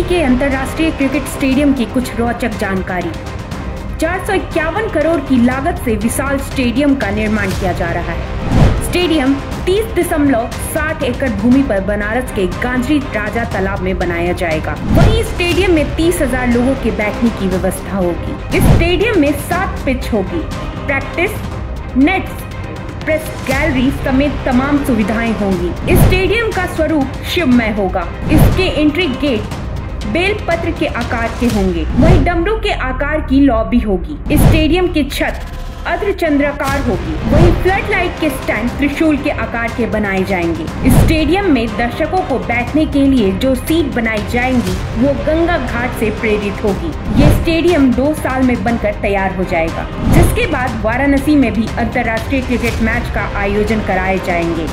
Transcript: वाराणसी के अंतर्राष्ट्रीय cricket stadium की कुछ रोचक जानकारी। 451 करोड़ की लागत से विशाल स्टेडियम का निर्माण किया जा रहा है। स्टेडियम 30.7 एकड़ भूमि पर बनारस के गांधी राजा तालाब में बनाया जाएगा। वहीं स्टेडियम में 30,000 लोगों के बैठने की व्यवस्था होगी। इस स्टेडियम में 7 पिच होगी, प्रैक्टिस नेट्स, प्रेस गैलरी समेत तमाम सुविधाएं होंगी। इस स्टेडियम का स्वरूप शिवमय होगा। इसके एंट्री गेट बेल पत्र के आकार के होंगे, वहीं डमरू के आकार की लॉबी होगी। इस स्टेडियम की छत अर्धचंद्राकार होगी, वहीं फ्लड लाइट के स्टैंड त्रिशूल के आकार के बनाए जाएंगे। इस स्टेडियम में दर्शकों को बैठने के लिए जो सीट बनाई जाएंगी वो गंगा घाट से प्रेरित होगी। ये स्टेडियम 2 साल में बनकर तैयार हो जाएगा, जिसके बाद वाराणसी में भी अंतर्राष्ट्रीय क्रिकेट मैच का आयोजन कराए जाएंगे।